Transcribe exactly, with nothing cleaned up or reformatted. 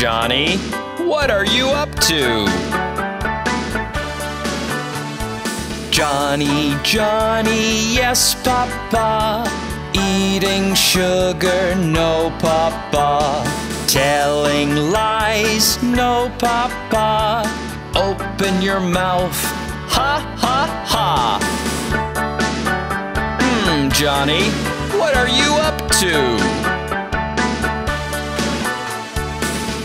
Johnny. What are you up to? Johnny, Johnny, yes, Papa. Eating sugar, no, Papa. Telling lies, no, Papa. Open your mouth, ha, ha, ha. Hmm, Johnny, what are you up to?